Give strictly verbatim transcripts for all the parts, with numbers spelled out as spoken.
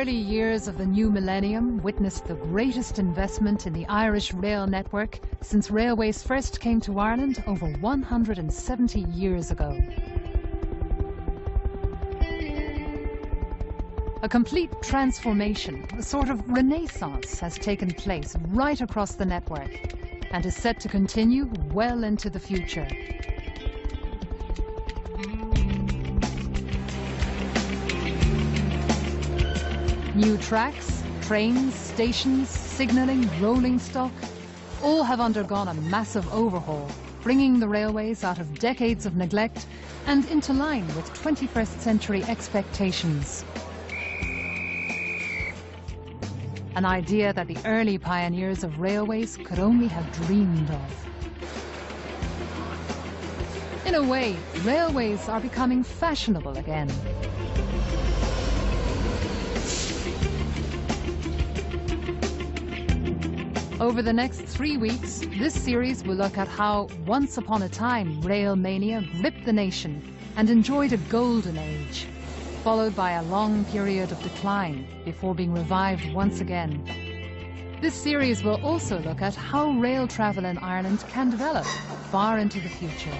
early years of the new millennium witnessed the greatest investment in the Irish rail network since railways first came to Ireland over one hundred seventy years ago. A complete transformation, a sort of renaissance, has taken place right across the network and is set to continue well into the future. New tracks, trains, stations, signalling, rolling stock, all have undergone a massive overhaul, bringing the railways out of decades of neglect and into line with twenty-first century expectations. An idea that the early pioneers of railways could only have dreamed of. In a way, railways are becoming fashionable again. Over the next three weeks, this series will look at how, once upon a time, rail mania gripped the nation and enjoyed a golden age, followed by a long period of decline before being revived once again. This series will also look at how rail travel in Ireland can develop far into the future.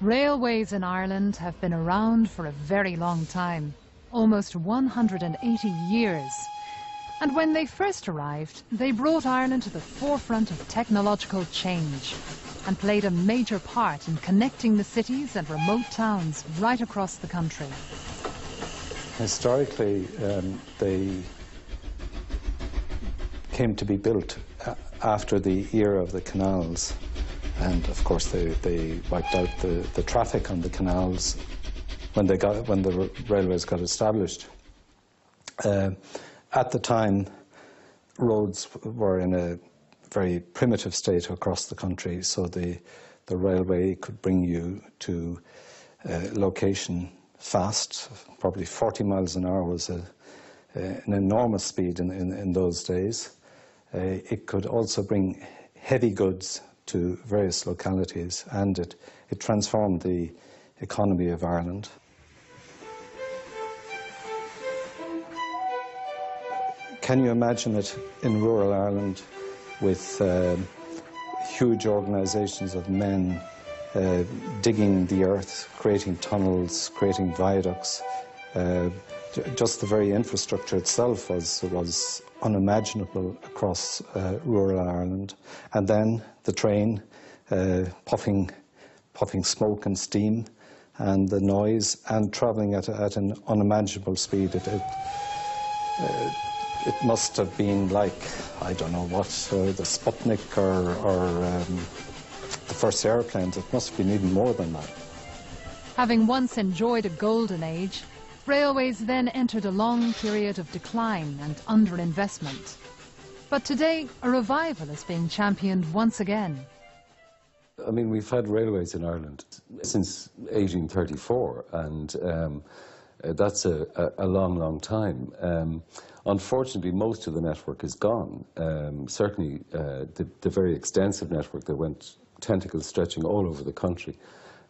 Railways in Ireland have been around for a very long time, almost one hundred eighty years. And when they first arrived, they brought Ireland to the forefront of technological change and played a major part in connecting the cities and remote towns right across the country. Historically, um, they came to be built after the era of the canals. And of course, they, they wiped out the, the traffic on the canals when they got when the railways got established. Uh, at the time, roads were in a very primitive state across the country, so the the railway could bring you to uh, location fast. Probably forty miles an hour was a, uh, an enormous speed in, in, in those days. Uh, it could also bring heavy goods to various localities, and it, it transformed the economy of Ireland. Can you imagine it in rural Ireland with uh, huge organisations of men uh, digging the earth, creating tunnels, creating viaducts? Uh, just the very infrastructure itself was, was unimaginable across uh, rural Ireland. And then the train uh, puffing, puffing smoke and steam and the noise and travelling at, at an unimaginable speed. It, it, uh, it must have been like, I don't know what, uh, the Sputnik or, or um, the first airplanes. It must have been even more than that. Having once enjoyed a golden age, railways then entered a long period of decline and underinvestment. But today, a revival is being championed once again. I mean, we've had railways in Ireland since eighteen thirty-four, and um, that's a, a, a long, long time. Um, unfortunately, most of the network is gone. Um, certainly, uh, the, the very extensive network that went tentacles stretching all over the country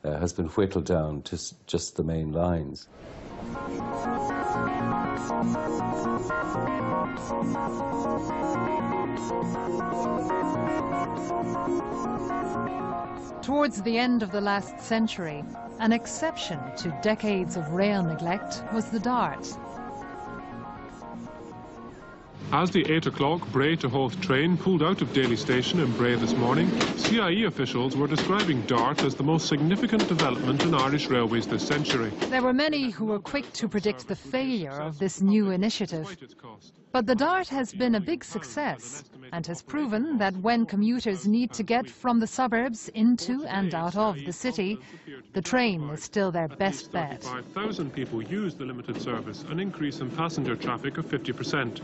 uh, has been whittled down to s just the main lines. Towards the end of the last century, an exception to decades of rail neglect was the DART. As the eight o'clock Bray to Howth train pulled out of Daly Station in Bray this morning, C I E officials were describing DART as the most significant development in Irish railways this century. There were many who were quick to predict the failure of this new initiative. But the DART has been a big success and has proven that when commuters need to get from the suburbs into and out of the city, the train is still their best bet. thirty-five thousand people use the limited service, an increase in passenger traffic of fifty percent.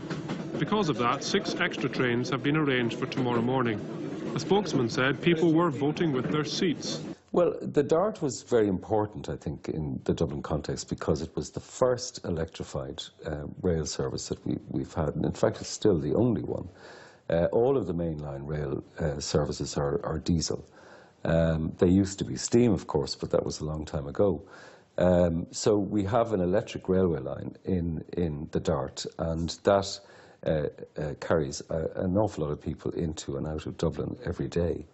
Because of that, six extra trains have been arranged for tomorrow morning. A spokesman said people were voting with their seats. Well, the DART was very important, I think, in the Dublin context, because it was the first electrified uh, rail service that we, we've had. And in fact, it's still the only one. Uh, all of the mainline rail uh, services are, are diesel. Um, they used to be steam, of course, but that was a long time ago. Um, so we have an electric railway line in, in the DART, and that uh, uh, carries a, an awful lot of people into and out of Dublin every day.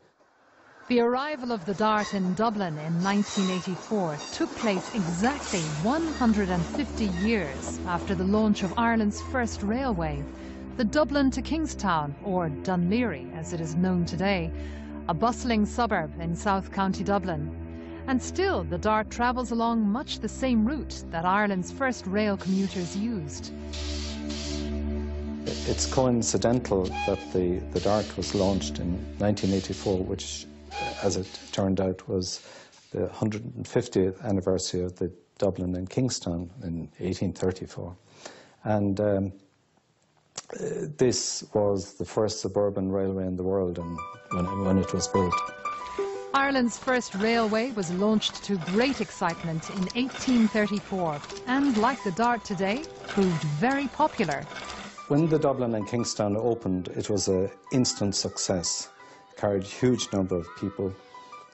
The arrival of the DART in Dublin in nineteen eighty-four took place exactly one hundred fifty years after the launch of Ireland's first railway, the Dublin to Kingstown, or Dún Laoghaire as it is known today, a bustling suburb in South County Dublin. And still the DART travels along much the same route that Ireland's first rail commuters used. It's coincidental that the, the DART was launched in nineteen eighty-four, which, as it turned out, was the one hundred fiftieth anniversary of the Dublin and Kingstown in eighteen thirty-four. And um, this was the first suburban railway in the world and when, when it was built. Ireland's first railway was launched to great excitement in eighteen thirty-four and, like the DART today, proved very popular. When the Dublin and Kingstown opened, it was an instant success. Carried a huge number of people.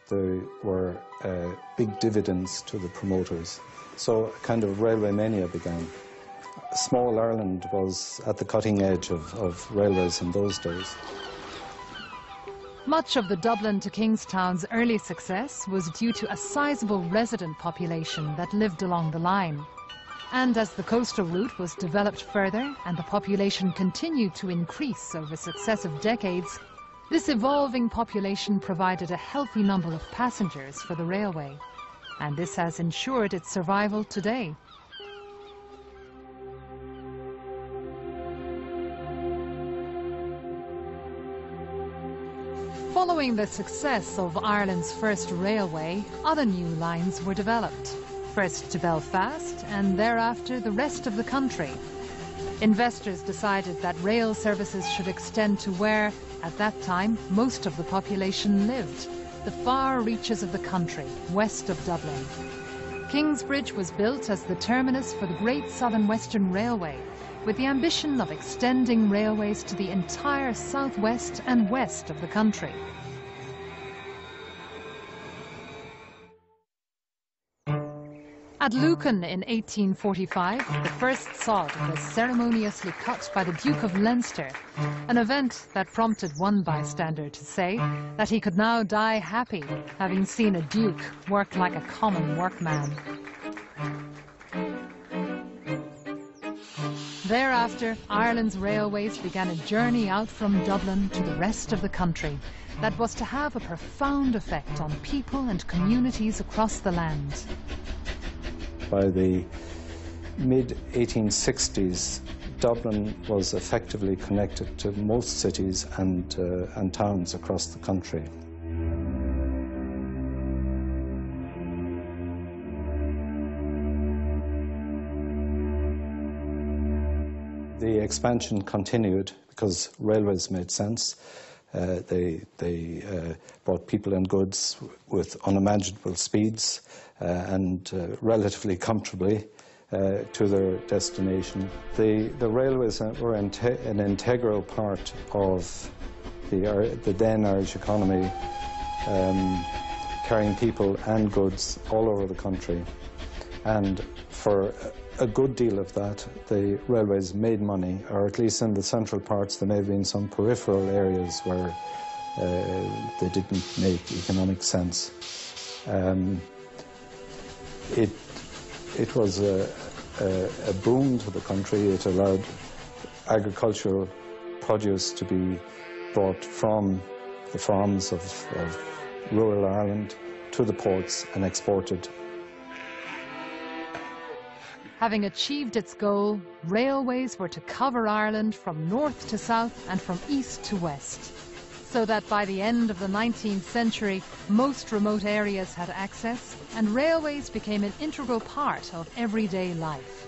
There were uh, big dividends to the promoters. So a kind of railway mania began. Small Ireland was at the cutting edge of, of railways in those days. Much of the Dublin to Kingstown's early success was due to a sizable resident population that lived along the line. And as the coastal route was developed further and the population continued to increase over successive decades, this evolving population provided a healthy number of passengers for the railway, and this has ensured its survival today. Following the success of Ireland's first railway, other new lines were developed, first to Belfast and thereafter the rest of the country. Investors decided that rail services should extend to where, at that time, most of the population lived, the far reaches of the country, west of Dublin. Kingsbridge was built as the terminus for the Great Southern Western Railway, with the ambition of extending railways to the entire southwest and west of the country. At Lucan in eighteen forty-five, the first sod was ceremoniously cut by the Duke of Leinster, an event that prompted one bystander to say that he could now die happy, having seen a duke work like a common workman. Thereafter, Ireland's railways began a journey out from Dublin to the rest of the country that was to have a profound effect on people and communities across the land. By the mid eighteen sixties, Dublin was effectively connected to most cities and, uh, and towns across the country. The expansion continued because railways made sense. Uh, they they uh, brought people and goods with unimaginable speeds uh, and uh, relatively comfortably uh, to their destination. The, the railways were an integral part of the, the then Irish economy, um, carrying people and goods all over the country. And for a good deal of that, the railways made money, or at least in the central parts. There may have been some peripheral areas where uh, they didn't make economic sense. Um, it, it was a, a, a boon to the country. It allowed agricultural produce to be brought from the farms of, of rural Ireland to the ports and exported. Having achieved its goal, railways were to cover Ireland from north to south and from east to west, so that by the end of the nineteenth century, most remote areas had access, and railways became an integral part of everyday life.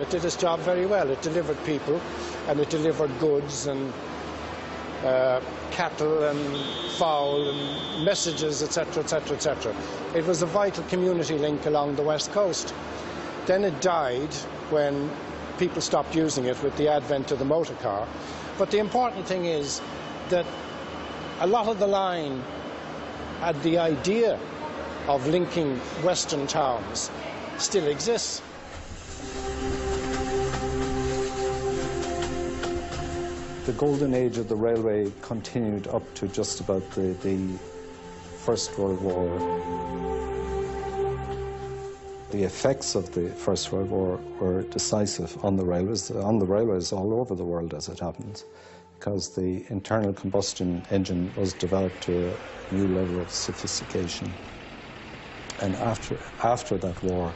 It did its job very well. It delivered people and it delivered goods, and uh, cattle and fowl and messages, et cetera, et cetera, et cetera. It was a vital community link along the west coast. Then it died when people stopped using it with the advent of the motor car. But the important thing is that a lot of the line had the idea of linking western towns still exists. The golden age of the railway continued up to just about the, the First World War. The effects of the First World War were decisive on the railways, on the railways all over the world as it happens, because the internal combustion engine was developed to a new level of sophistication. And after, after that war,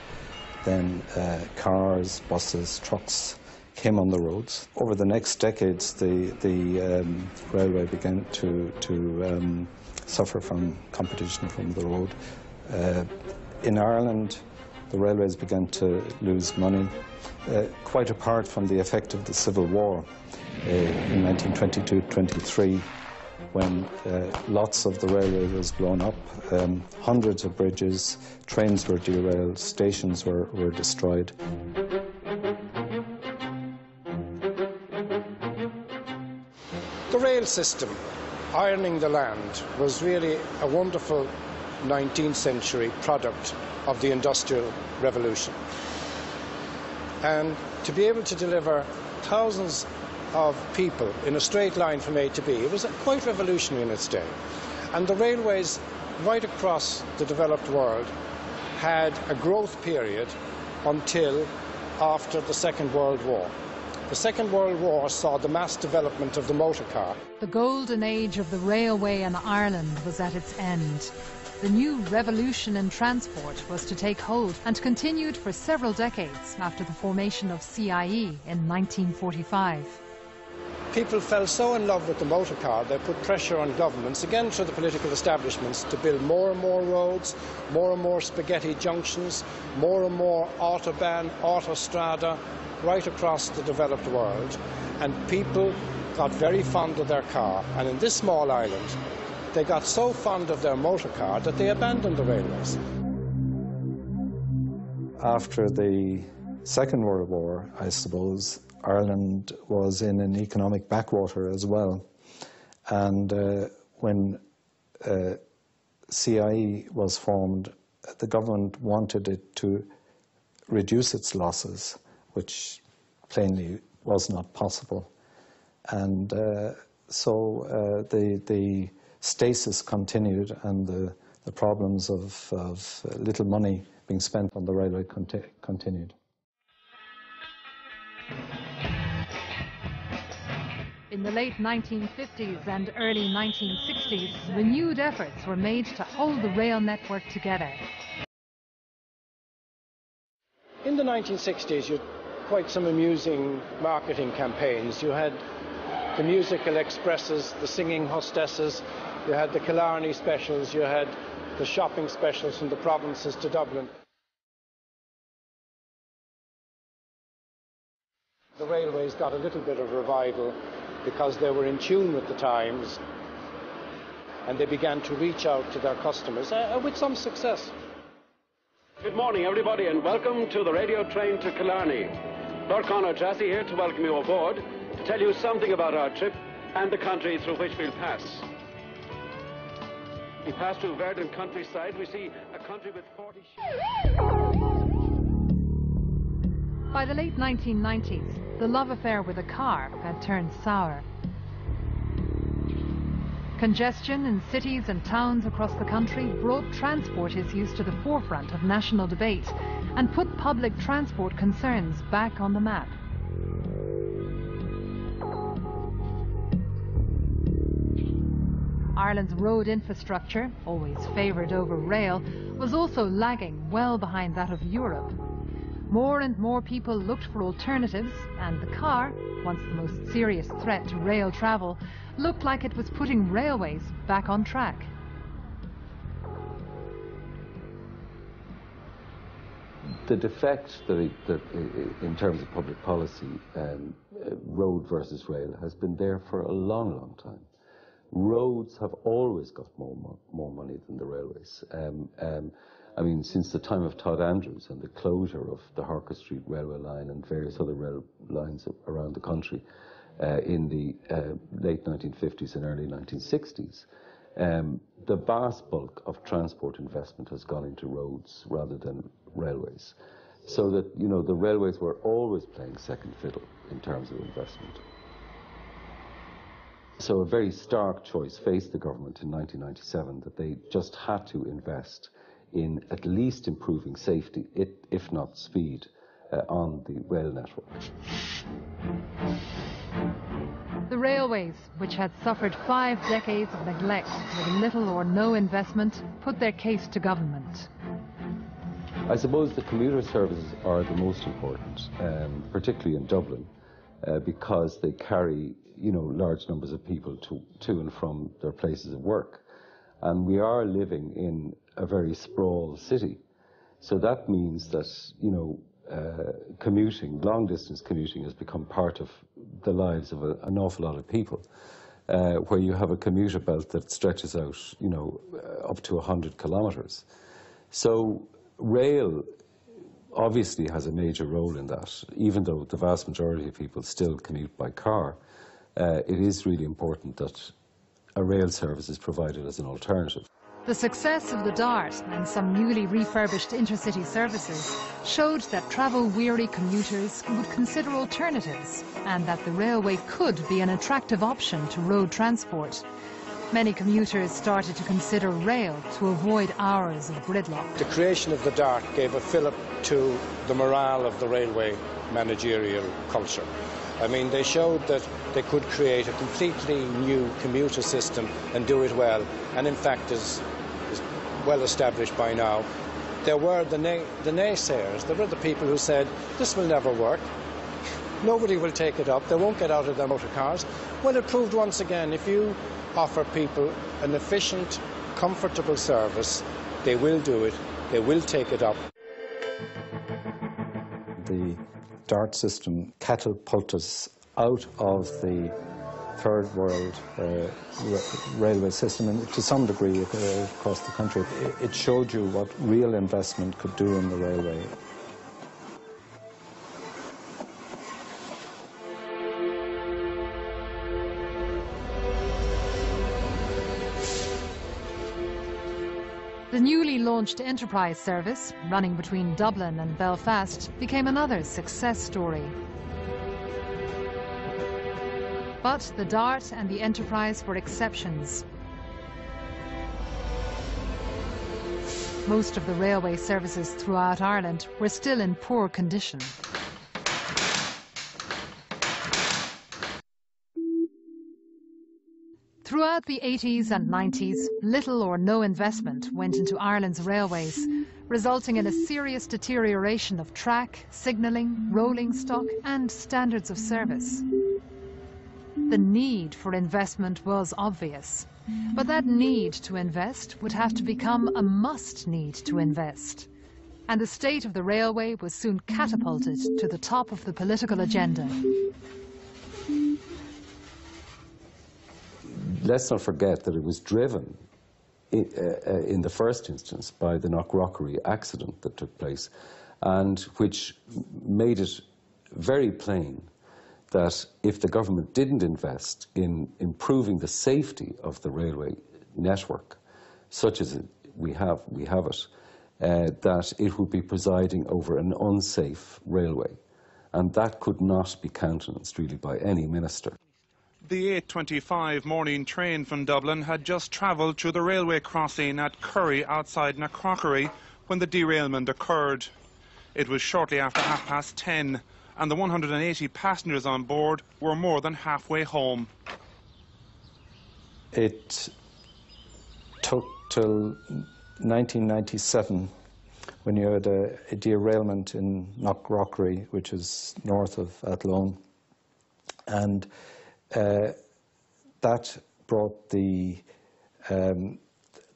then uh, cars, buses, trucks came on the roads. Over the next decades, the, the um, railway began to, to um, suffer from competition from the road. Uh, in Ireland, the railways began to lose money, uh, quite apart from the effect of the Civil War uh, in nineteen twenty-two twenty-three. When uh, lots of the railway was blown up, um, hundreds of bridges, trains were derailed, stations were, were destroyed. The rail system, ironing the land, was really a wonderful nineteenth century product of the Industrial Revolution. And to be able to deliver thousands of people in a straight line from A to B. It was quite revolutionary in its day. And the railways right across the developed world had a growth period until after the Second World War. The Second World War saw the mass development of the motor car. The golden age of the railway in Ireland was at its end. The new revolution in transport was to take hold and continued for several decades after the formation of C I E in nineteen forty-five. People fell so in love with the motor car, they put pressure on governments, again through the political establishments, to build more and more roads, more and more spaghetti junctions, more and more autobahn, autostrada, right across the developed world. And people got very fond of their car. And in this small island, they got so fond of their motor car that they abandoned the railways. After the Second World War, I suppose, Ireland was in an economic backwater as well. And uh, when uh, C I E was formed, the government wanted it to reduce its losses, which plainly was not possible. And uh, so uh, the, the stasis continued, and the, the problems of, of little money being spent on the railway conti continued. In the late nineteen fifties and early nineteen sixties, renewed efforts were made to hold the rail network together. In the nineteen sixties, you had quite some amusing marketing campaigns. You had the musical expresses, the singing hostesses, you had the Killarney specials, you had the shopping specials from the provinces to Dublin. The railways got a little bit of revival because they were in tune with the times, and they began to reach out to their customers, uh, with some success. Good morning, everybody, and welcome to the radio train to Killarney. Lord Conor Jassy here to welcome you aboard, to tell you something about our trip and the country through which we'll pass. We pass through verdant countryside. We see a country with forty... By the late nineteen nineties, the love affair with a car had turned sour. Congestion in cities and towns across the country brought transport issues to the forefront of national debate and put public transport concerns back on the map. Ireland's road infrastructure, always favoured over rail, was also lagging well behind that of Europe. More and more people looked for alternatives, and the car, once the most serious threat to rail travel, looked like it was putting railways back on track. The defect that, it, that in terms of public policy, um, road versus rail, has been there for a long, long time. roads have always got more mo more money than the railways. Um, um, I mean, since the time of Todd Andrews and the closure of the Harker Street railway line and various other rail lines around the country uh, in the uh, late nineteen fifties and early nineteen sixties, um, the vast bulk of transport investment has gone into roads rather than railways. So that, you know, the railways were always playing second fiddle in terms of investment. So a very stark choice faced the government in nineteen ninety-seven that they just had to invest in at least improving safety, if not speed, uh, on the rail network. The railways, which had suffered five decades of neglect with little or no investment, put their case to government. I suppose the commuter services are the most important, um, particularly in Dublin, uh, because they carry, you know, large numbers of people to, to and from their places of work. And we are living in a very sprawled city. So that means that, you know, uh, commuting, long-distance commuting has become part of the lives of a, an awful lot of people, uh, where you have a commuter belt that stretches out, you know, uh, up to one hundred kilometres. So rail obviously has a major role in that. Even though the vast majority of people still commute by car, uh, it is really important that a rail service is provided as an alternative. The success of the DART and some newly refurbished intercity services showed that travel-weary commuters would consider alternatives and that the railway could be an attractive option to road transport. Many commuters started to consider rail to avoid hours of gridlock. The creation of the DART gave a fillip to the morale of the railway managerial culture. I mean, they showed that they could create a completely new commuter system and do it well, and in fact is, is well established by now. There were the, na the naysayers, there were the people who said, this will never work. Nobody will take it up, they won't get out of their motor cars. Well, it proved once again, if you offer people an efficient, comfortable service, they will do it, they will take it up. The DART system catapulted us out of the third world uh, railway system, and to some degree uh, across the country. It showed you what real investment could do in the railway. The newly launched Enterprise service, running between Dublin and Belfast, became another success story. But the DART and the Enterprise were exceptions. Most of the railway services throughout Ireland were still in poor condition. Throughout the eighties and nineties, little or no investment went into Ireland's railways, resulting in a serious deterioration of track, signalling, rolling stock and standards of service. The need for investment was obvious, but that need to invest would have to become a must need to invest. And the state of the railway was soon catapulted to the top of the political agenda. Let's not forget that it was driven in, uh, in the first instance by the Knockrockery accident that took place, and which made it very plain that if the government didn't invest in improving the safety of the railway network, such as we have, we have it, uh, that it would be presiding over an unsafe railway. And that could not be countenanced really by any minister. The eight twenty-five morning train from Dublin had just travelled through the railway crossing at Currie outside Knockrockery when the derailment occurred. It was shortly after half past ten, and the one hundred eighty passengers on board were more than halfway home. It took till nineteen ninety-seven when you had a, a derailment in Knockrockery, which is north of Athlone, and Uh, that brought the, um,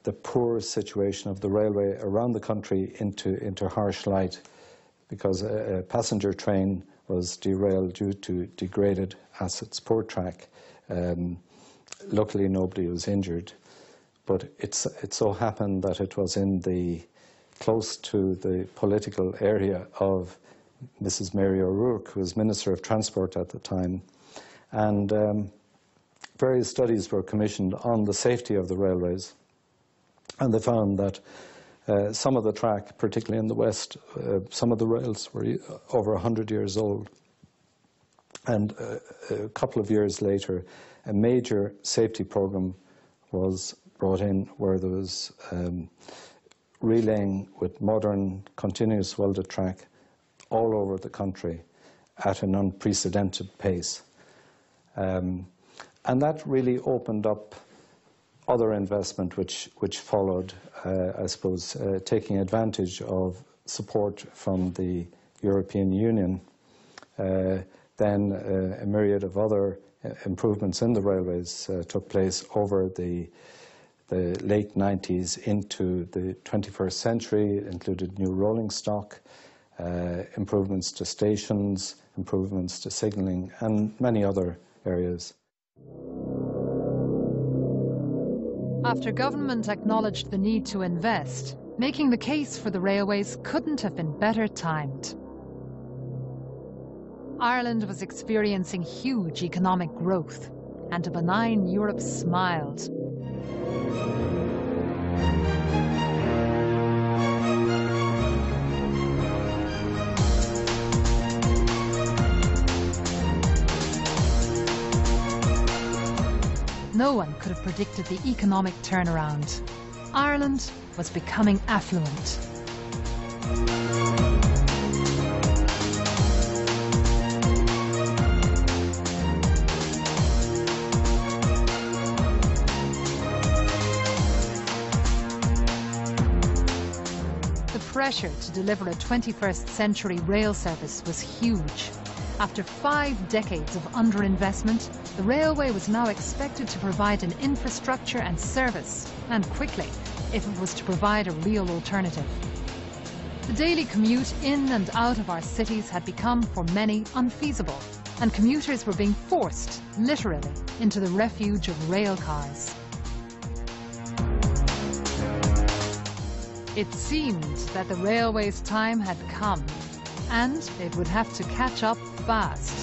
the poor situation of the railway around the country into, into harsh light, because a, a passenger train was derailed due to degraded assets, poor track, um, Luckily, nobody was injured, but it's, it so happened that it was in the close to the political area of Missus Mary O'Rourke, who was Minister of Transport at the time. And um, various studies were commissioned on the safety of the railways, and they found that uh, some of the track, particularly in the west, uh, some of the rails were over one hundred years old. And uh, a couple of years later, a major safety program was brought in where there was um, relaying with modern continuous welded track all over the country at an unprecedented pace. Um, and that really opened up other investment which, which followed, uh, I suppose, uh, taking advantage of support from the European Union. Uh, then uh, a myriad of other improvements in the railways uh, took place over the the late nineties into the twenty-first century, included new rolling stock, uh, improvements to stations, improvements to signalling, and many other areas. After government acknowledged the need to invest, making the case for the railways couldn't have been better timed. Ireland was experiencing huge economic growth, and a benign Europe smiled. No one could have predicted the economic turnaround. Ireland was becoming affluent. The pressure to deliver a twenty-first century rail service was huge. After five decades of underinvestment, the railway was now expected to provide an infrastructure and service, and quickly, if it was to provide a real alternative. The daily commute in and out of our cities had become, for many, unfeasible, and commuters were being forced, literally, into the refuge of rail cars. It seemed that the railway's time had come, and it would have to catch up fast.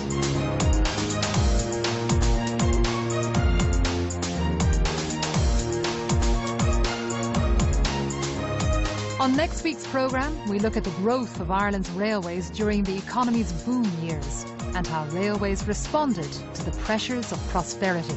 On next week's programme, we look at the growth of Ireland's railways during the economy's boom years and how railways responded to the pressures of prosperity.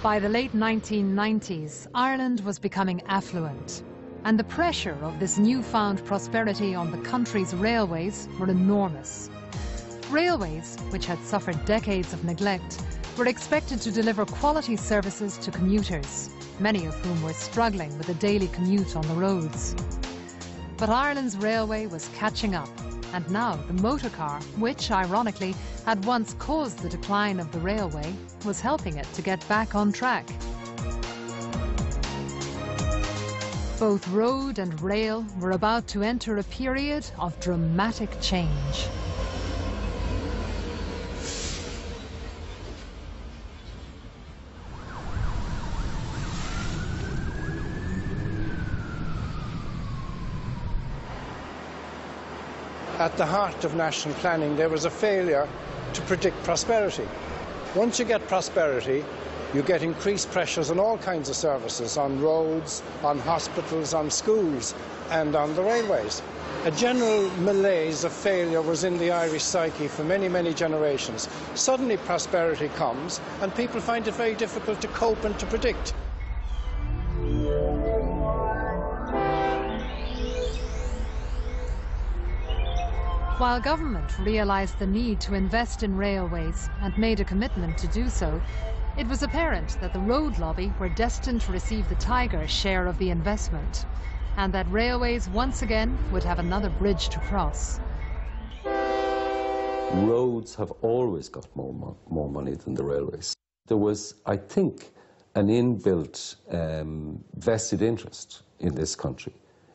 By the late nineteen nineties, Ireland was becoming affluent, and the pressure of this newfound prosperity on the country's railways were enormous. Railways, which had suffered decades of neglect, were expected to deliver quality services to commuters, many of whom were struggling with a daily commute on the roads. But Ireland's railway was catching up, and now the motor car, which, ironically, had once caused the decline of the railway, was helping it to get back on track. Both road and rail were about to enter a period of dramatic change. at the heart of national planning, there was a failure to predict prosperity. Once you get prosperity, you get increased pressures on all kinds of services, on roads, on hospitals, on schools, and on the railways. A general malaise of failure was in the Irish psyche for many, many generations. Suddenly prosperity comes, and people find it very difficult to cope and to predict. While government realised the need to invest in railways and made a commitment to do so, it was apparent that the road lobby were destined to receive the tiger's share of the investment, and that railways once again would have another bridge to cross. Roads have always got more, mo more money than the railways. There was, I think, an inbuilt um, vested interest in this country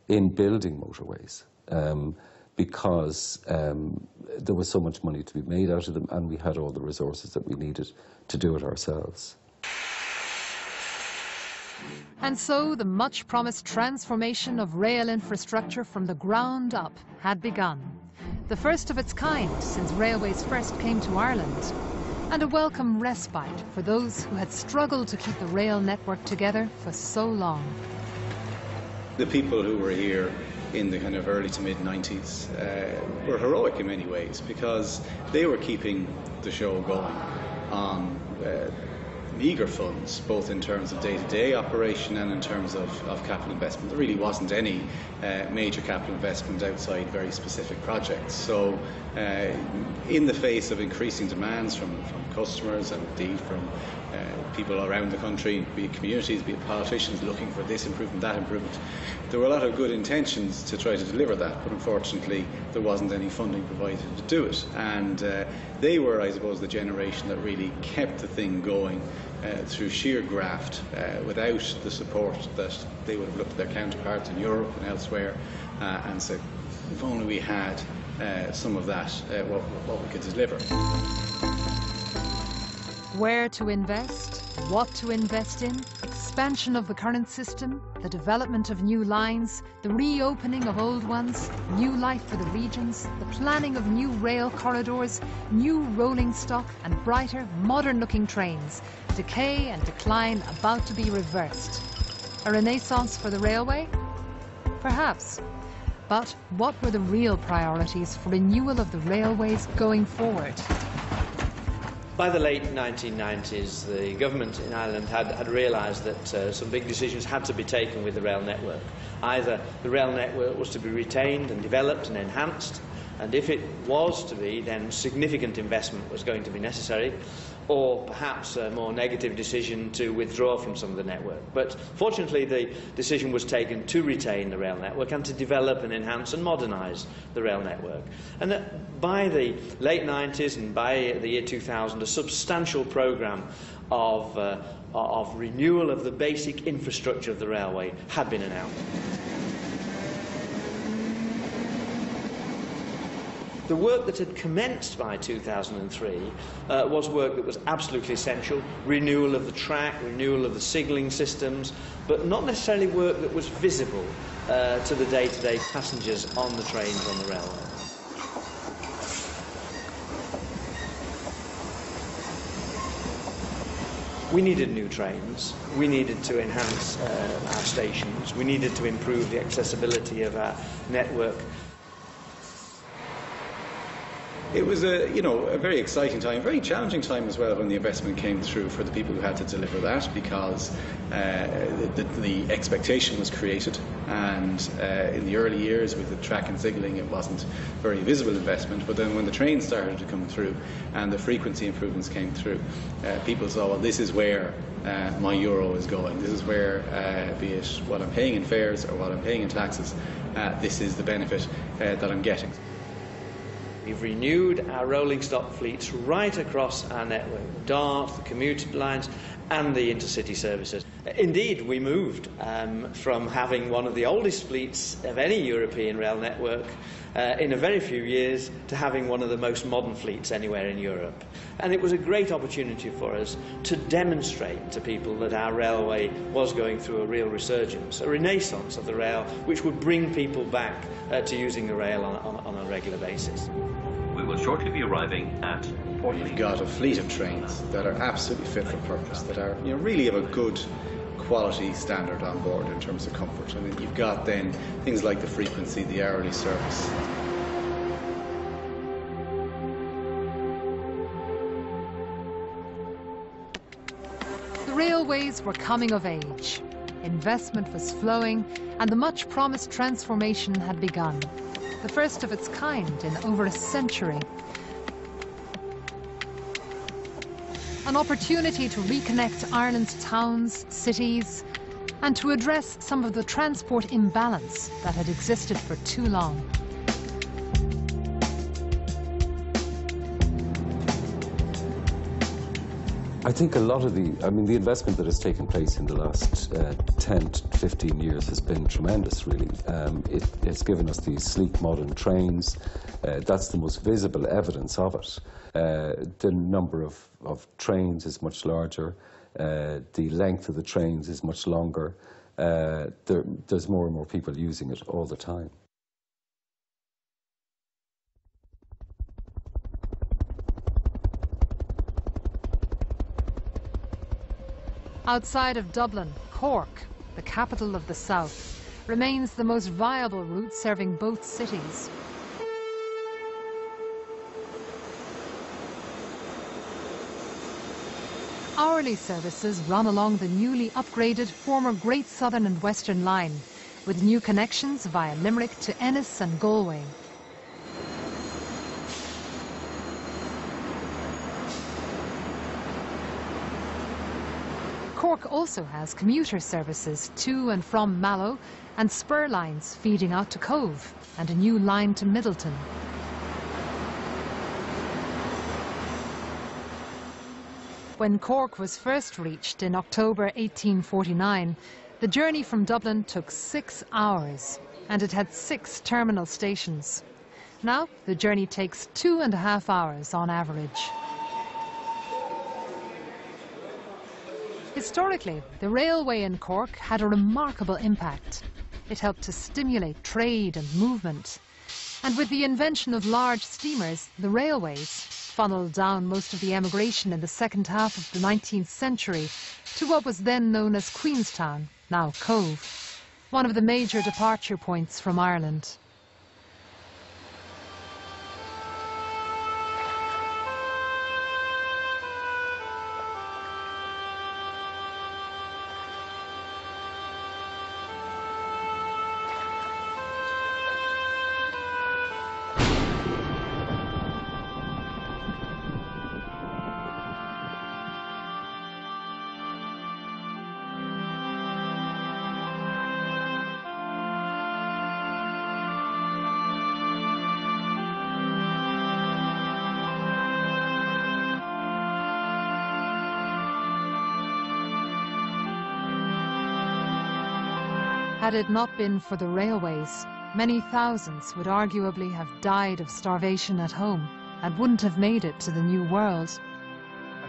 in building motorways. Um, because um, there was so much money to be made out of them, and we had all the resources that we needed to do it ourselves. And so the much-promised transformation of rail infrastructure from the ground up had begun. The first of its kind since railways first came to Ireland, and a welcome respite for those who had struggled to keep the rail network together for so long. The people who were here in the kind of early to mid nineties uh, were heroic in many ways, because they were keeping the show going on uh, meagre funds, both in terms of day-to-day operation and in terms of, of capital investment. There really wasn't any uh, major capital investment outside very specific projects. So uh, in the face of increasing demands from, from customers and indeed from uh, people around the country, be it communities, be it politicians looking for this improvement, that improvement, there were a lot of good intentions to try to deliver that, but unfortunately there wasn't any funding provided to do it. And uh, they were, I suppose, the generation that really kept the thing going Uh, through sheer graft, uh, without the support that they would have looked at their counterparts in Europe and elsewhere, uh, and said, if only we had uh, some of that, uh, what, what we could deliver. Where to invest, what to invest in, expansion of the current system, the development of new lines, the reopening of old ones, new life for the regions, the planning of new rail corridors, new rolling stock and brighter, modern-looking trains, decay and decline about to be reversed. A renaissance for the railway? Perhaps. But what were the real priorities for renewal of the railways going forward? By the late nineteen nineties, the government in Ireland had, had realised that uh, some big decisions had to be taken with the rail network. Either the rail network was to be retained and developed and enhanced, and if it was to be, then significant investment was going to be necessary, or perhaps a more negative decision to withdraw from some of the network. But fortunately, the decision was taken to retain the rail network and to develop and enhance and modernise the rail network. And that by the late nineties and by the year two thousand, a substantial programme of, uh, of renewal of the basic infrastructure of the railway had been announced. The work that had commenced by two thousand three uh, was work that was absolutely essential, renewal of the track, renewal of the signalling systems, but not necessarily work that was visible uh, to the day-to-day passengers on the trains on the railway. We needed new trains, we needed to enhance uh, our stations, we needed to improve the accessibility of our network. It was a, you know, a very exciting time, very challenging time as well when the investment came through for the people who had to deliver that, because uh, the, the expectation was created, and uh, in the early years with the track and signalling it wasn't very visible investment, but then when the trains started to come through and the frequency improvements came through, uh, people saw, well, this is where uh, my euro is going, this is where, uh, be it what I'm paying in fares or what I'm paying in taxes, uh, this is the benefit uh, that I'm getting. We've renewed our rolling stock fleets right across our network, DART, the commuter lines, and the intercity services. Indeed, we moved um, from having one of the oldest fleets of any European rail network uh, in a very few years to having one of the most modern fleets anywhere in Europe. And it was a great opportunity for us to demonstrate to people that our railway was going through a real resurgence, a renaissance of the rail, which would bring people back uh, to using the rail on, on, on a regular basis. We will shortly be arriving at... We've got a fleet of trains that are absolutely fit for purpose, that are you know, really of a good quality standard on board in terms of comfort. I mean, you've got then things like the frequency, the hourly service. The railways were coming of age. Investment was flowing and the much-promised transformation had begun. The first of its kind in over a century. An opportunity to reconnect Ireland's towns, cities, and to address some of the transport imbalance that had existed for too long. I think a lot of the, I mean, the investment that has taken place in the last uh, ten to fifteen years has been tremendous, really. Um, it, it's given us these sleek, modern trains. Uh, that's the most visible evidence of it. Uh, the number of, of trains is much larger. Uh, the length of the trains is much longer. Uh, there, there's more and more people using it all the time. Outside of Dublin, Cork, the capital of the south, remains the most viable route serving both cities. Hourly services run along the newly upgraded former Great Southern and Western Line, with new connections via Limerick to Ennis and Galway. Cork also has commuter services to and from Mallow and spur lines feeding out to Cobh and a new line to Middleton. When Cork was first reached in October eighteen forty-nine, the journey from Dublin took six hours and it had six terminal stations. Now the journey takes two and a half hours on average. Historically, the railway in Cork had a remarkable impact. It helped to stimulate trade and movement. And with the invention of large steamers, the railways funneled down most of the emigration in the second half of the nineteenth century to what was then known as Queenstown, now Cobh, one of the major departure points from Ireland. Had it not been for the railways, many thousands would arguably have died of starvation at home and wouldn't have made it to the New World.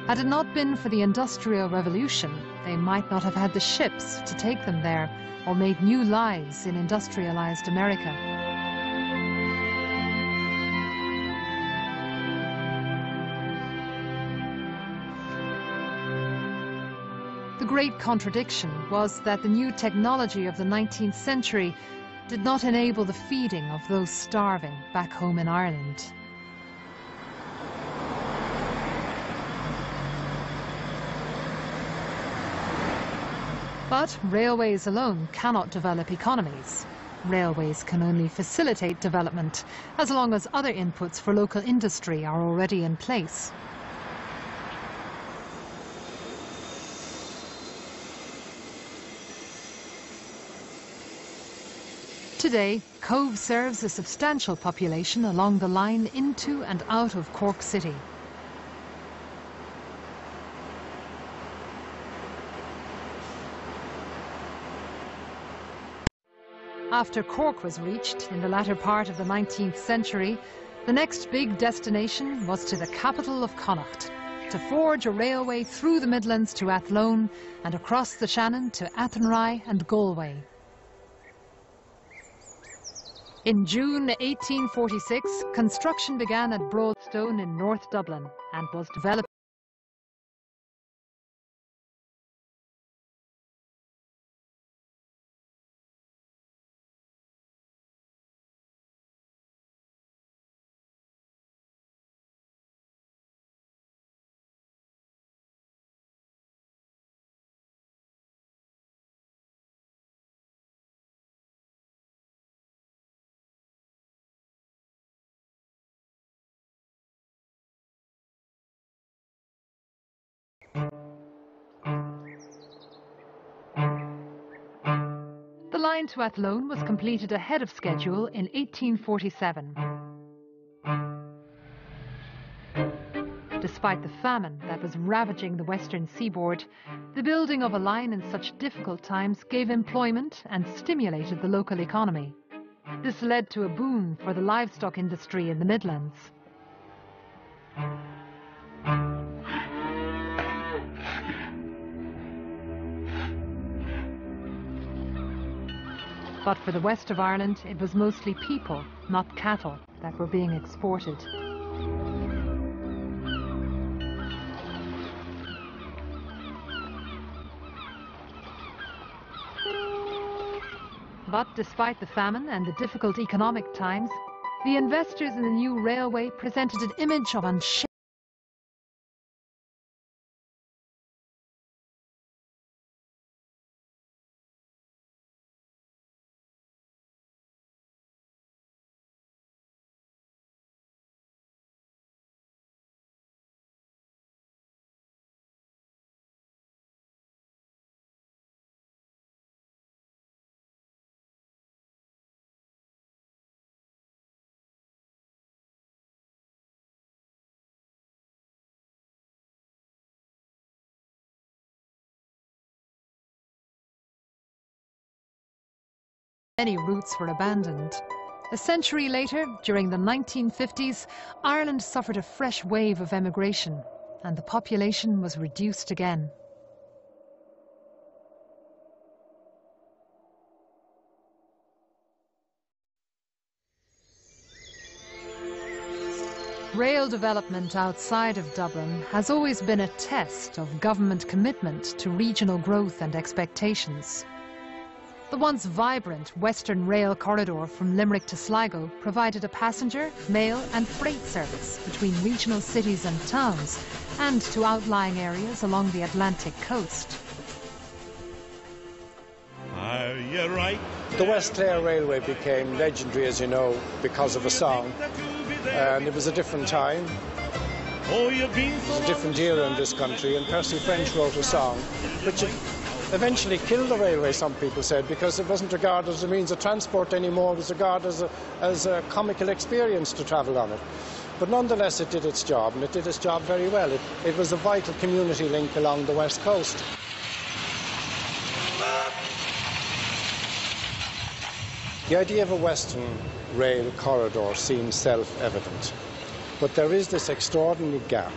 Had it not been for the Industrial Revolution, they might not have had the ships to take them there or made new lives in industrialized America. The great contradiction was that the new technology of the nineteenth century did not enable the feeding of those starving back home in Ireland. But railways alone cannot develop economies. Railways can only facilitate development as long as other inputs for local industry are already in place. Today, Cobh serves a substantial population along the line into and out of Cork City. after Cork was reached in the latter part of the nineteenth century, the next big destination was to the capital of Connaught, to forge a railway through the Midlands to Athlone and across the Shannon to Athenry and Galway. In June eighteen forty-six, construction began at Broadstone in North Dublin and was developed The line to Athlone was completed ahead of schedule in eighteen forty-seven. Despite the famine that was ravaging the western seaboard, the building of a line in such difficult times gave employment and stimulated the local economy. This led to a boom for the livestock industry in the Midlands. But for the west of Ireland, it was mostly people, not cattle, that were being exported. But despite the famine and the difficult economic times, the investors in the new railway presented an image of unshakable Many routes were abandoned. A century later, during the nineteen fifties, Ireland suffered a fresh wave of emigration, and the population was reduced again. Rail development outside of Dublin has always been a test of government commitment to regional growth and expectations. The once vibrant Western Rail Corridor from Limerick to Sligo provided a passenger, mail and freight service between regional cities and towns and to outlying areas along the Atlantic coast. Are you right? The West Clare Railway became legendary, as you know, because of a song, and it was a different time. It was a different era in this country, and Percy French wrote a song which eventually killed the railway, some people said, because it wasn't regarded as a means of transport anymore. It was regarded as a, as a comical experience to travel on it. But nonetheless, it did its job, and it did its job very well. It, it was a vital community link along the west coast. The idea of a Western Rail Corridor seems self-evident, but there is this extraordinary gap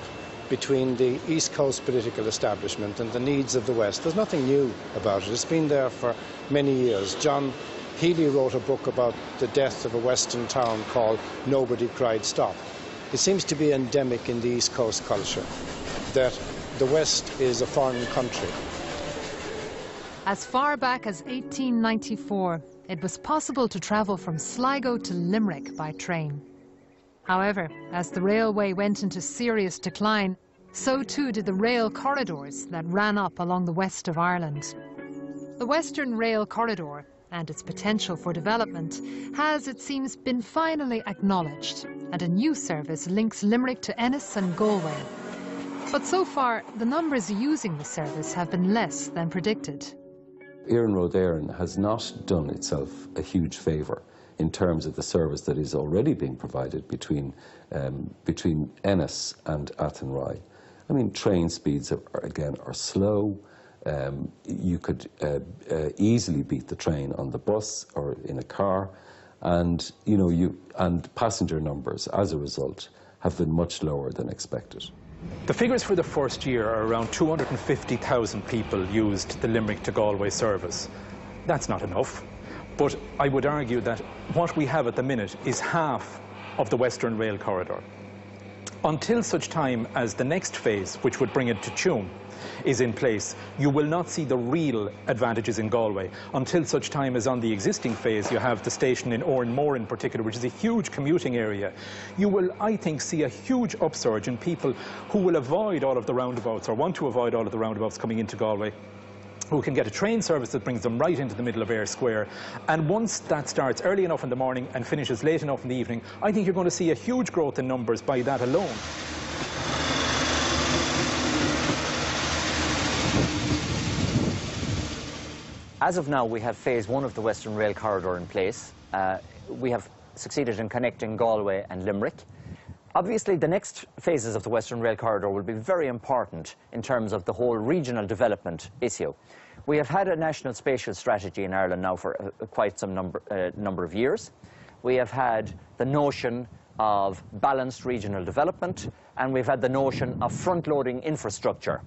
between the East Coast political establishment and the needs of the West. There's nothing new about it. It's been there for many years. John Healey wrote a book about the death of a Western town called Nobody Cried Stop. It seems to be endemic in the East Coast culture that the West is a foreign country. As far back as eighteen ninety-four, it was possible to travel from Sligo to Limerick by train. However, as the railway went into serious decline, so too did the rail corridors that ran up along the west of Ireland. The Western Rail Corridor and its potential for development has, it seems, been finally acknowledged, and a new service links Limerick to Ennis and Galway. But so far, the numbers using the service have been less than predicted. Iarnród Éireann has not done itself a huge favour in terms of the service that is already being provided between, um, between Ennis and Athenry. I mean, train speeds, are, again, are slow. Um, you could uh, uh, easily beat the train on the bus or in a car, and you know you and passenger numbers as a result have been much lower than expected. The figures for the first year are around two hundred fifty thousand people used the Limerick to Galway service. That's not enough, but I would argue that what we have at the minute is half of the Western Rail Corridor. Until such time as the next phase, which would bring it to Tuam, is in place, you will not see the real advantages in Galway, until such time as on the existing phase you have the station in Oranmore in particular, which is a huge commuting area. You will, I think, see a huge upsurge in people who will avoid all of the roundabouts, or want to avoid all of the roundabouts coming into Galway, who can get a train service that brings them right into the middle of Ayr Square. And once that starts early enough in the morning and finishes late enough in the evening, I think you're going to see a huge growth in numbers by that alone. As of now, we have phase one of the Western Rail Corridor in place. Uh, we have succeeded in connecting Galway and Limerick. Obviously, the next phases of the Western Rail Corridor will be very important in terms of the whole regional development issue. We have had a national spatial strategy in Ireland now for uh, quite some number, uh, number of years. We have had the notion of balanced regional development, and we've had the notion of front-loading infrastructure.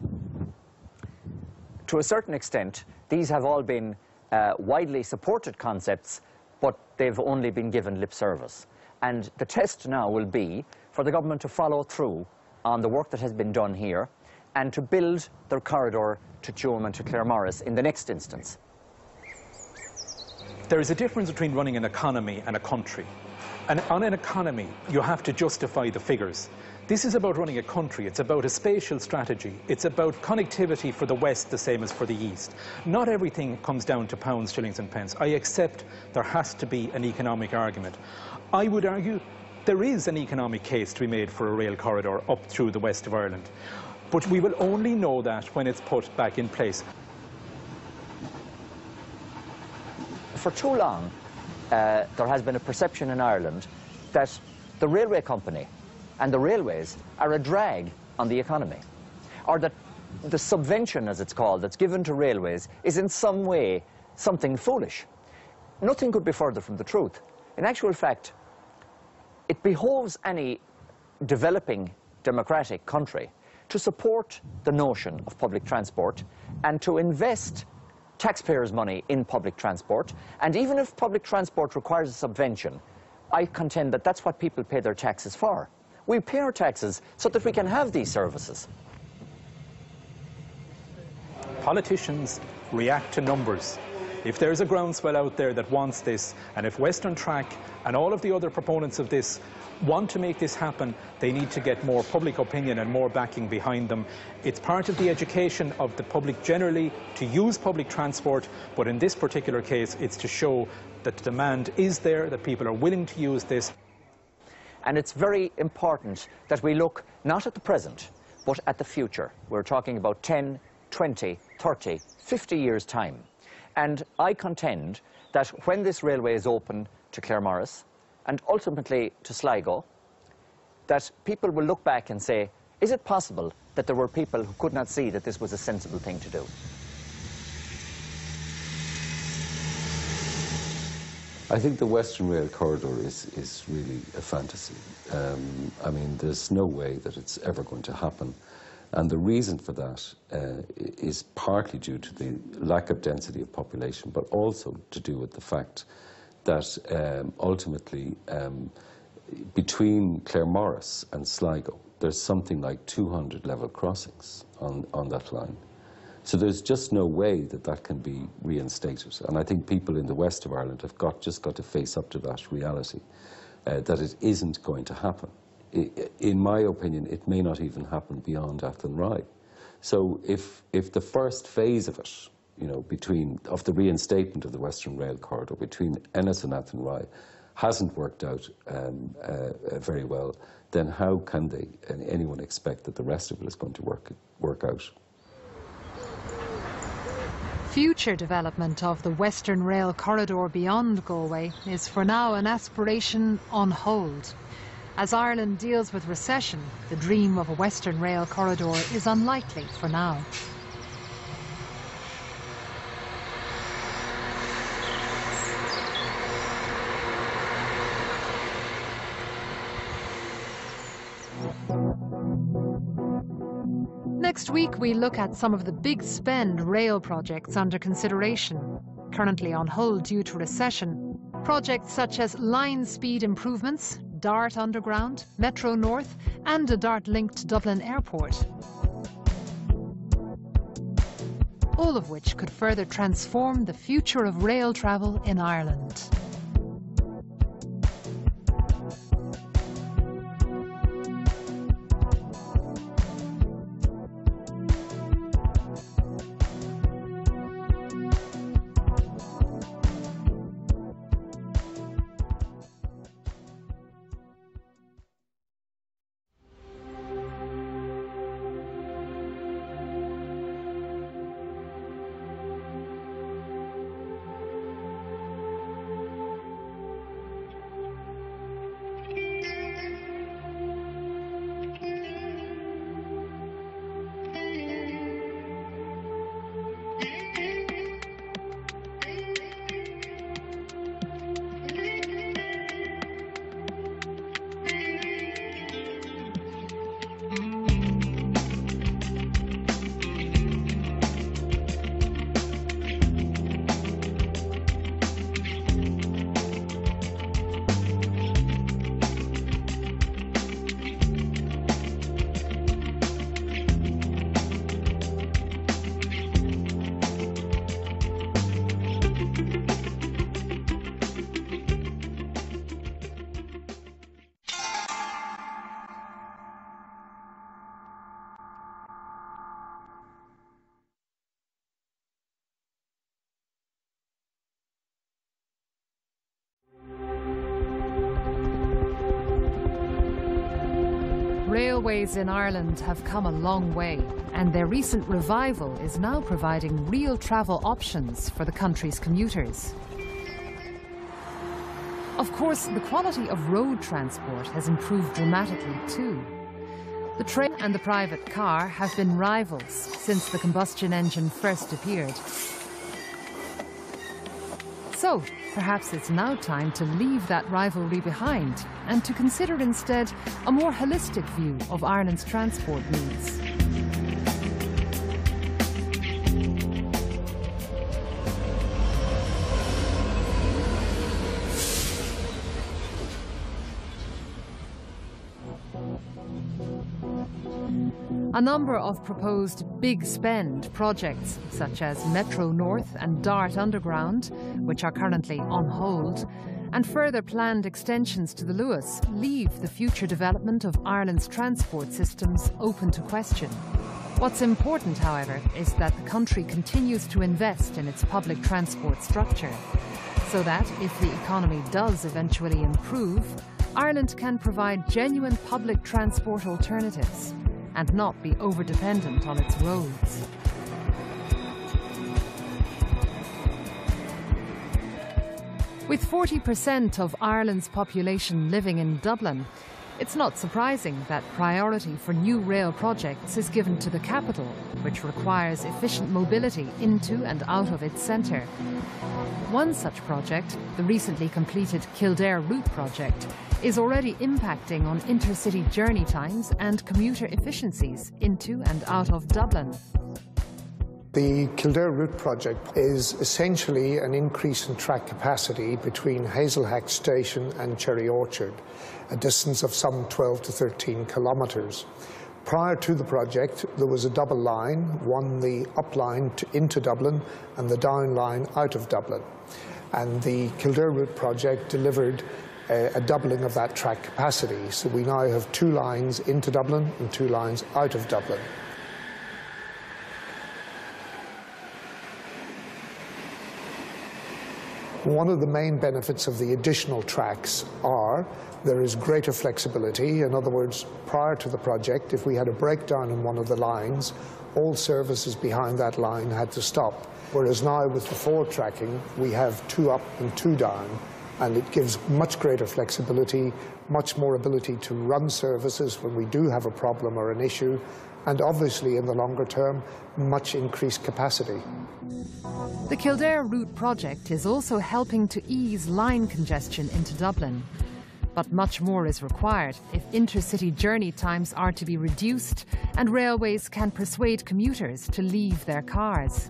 To a certain extent, these have all been uh, widely supported concepts, but they've only been given lip service. And the test now will be for the government to follow through on the work that has been done here and to build the corridor to Tuam and to Claremorris in the next instance. There is a difference between running an economy and a country. And on an economy, you have to justify the figures. This is about running a country. It's about a spatial strategy. It's about connectivity for the West, the same as for the East. Not everything comes down to pounds, shillings and pence. I accept there has to be an economic argument. I would argue there is an economic case to be made for a rail corridor up through the west of Ireland, but we will only know that when it's put back in place. For too long, uh, there has been a perception in Ireland that the railway company and the railways are a drag on the economy, or that the subvention, as it's called, that's given to railways is in some way something foolish. Nothing could be further from the truth. In actual fact, it behoves any developing democratic country to support the notion of public transport and to invest taxpayers' money in public transport. And even if public transport requires a subvention, I contend that that's what people pay their taxes for. We pay our taxes so that we can have these services. Politicians react to numbers. If there's a groundswell out there that wants this, and if Western Track and all of the other proponents of this want to make this happen, they need to get more public opinion and more backing behind them. It's part of the education of the public generally to use public transport, but in this particular case, it's to show that the demand is there, that people are willing to use this. And it's very important that we look not at the present, but at the future. We're talking about ten, twenty, thirty, fifty years' time. And I contend that when this railway is open to Claremorris and ultimately to Sligo, that people will look back and say, is it possible that there were people who could not see that this was a sensible thing to do? I think the Western Rail Corridor is, is really a fantasy. Um, I mean, there's no way that it's ever going to happen. And the reason for that uh, is partly due to the lack of density of population, but also to do with the fact that um, ultimately um, between Claremorris and Sligo, there's something like two hundred level crossings on, on that line. So there's just no way that that can be reinstated. And I think people in the west of Ireland have got, just got to face up to that reality, uh, that it isn't going to happen. In my opinion, it may not even happen beyond Athenry. So if, if the first phase of it, you know, between, of the reinstatement of the Western Rail Corridor between Ennis and Athenry hasn't worked out um, uh, very well, then how can they, anyone expect that the rest of it is going to work, work out? Future development of the Western Rail Corridor beyond Galway is for now an aspiration on hold. As Ireland deals with recession, the dream of a Western Rail Corridor is unlikely for now. Next week we look at some of the big spend rail projects under consideration, currently on hold due to recession. Projects such as line speed improvements, DART Underground, Metro North and a DART linked Dublin airport. All of which could further transform the future of rail travel in Ireland. Railways in Ireland have come a long way, and their recent revival is now providing real travel options for the country's commuters. Of course, the quality of road transport has improved dramatically too. The train and the private car have been rivals since the combustion engine first appeared. So, perhaps it's now time to leave that rivalry behind and to consider instead a more holistic view of Ireland's transport needs. A number of proposed big spend projects, such as Metro North and DART Underground, which are currently on hold, and further planned extensions to the Luas, leave the future development of Ireland's transport systems open to question. What's important, however, is that the country continues to invest in its public transport structure, so that if the economy does eventually improve, Ireland can provide genuine public transport alternatives and not be over-dependent on its roads. With forty percent of Ireland's population living in Dublin, it's not surprising that priority for new rail projects is given to the capital, which requires efficient mobility into and out of its centre. One such project, the recently completed Kildare Route project, is already impacting on intercity journey times and commuter efficiencies into and out of Dublin. The Kildare Route project is essentially an increase in track capacity between Hazelhack Station and Cherry Orchard, a distance of some twelve to thirteen kilometres. Prior to the project, there was a double line, one the up line to, into Dublin and the down line out of Dublin. And the Kildare Route project delivered a doubling of that track capacity. So we now have two lines into Dublin and two lines out of Dublin. One of the main benefits of the additional tracks are there is greater flexibility. In other words, prior to the project, if we had a breakdown in one of the lines, all services behind that line had to stop. Whereas now with the forward tracking, we have two up and two down. And it gives much greater flexibility, much more ability to run services when we do have a problem or an issue, and obviously in the longer term, much increased capacity. The Kildare Route project is also helping to ease line congestion into Dublin. but much more is required if intercity journey times are to be reduced and railways can persuade commuters to leave their cars.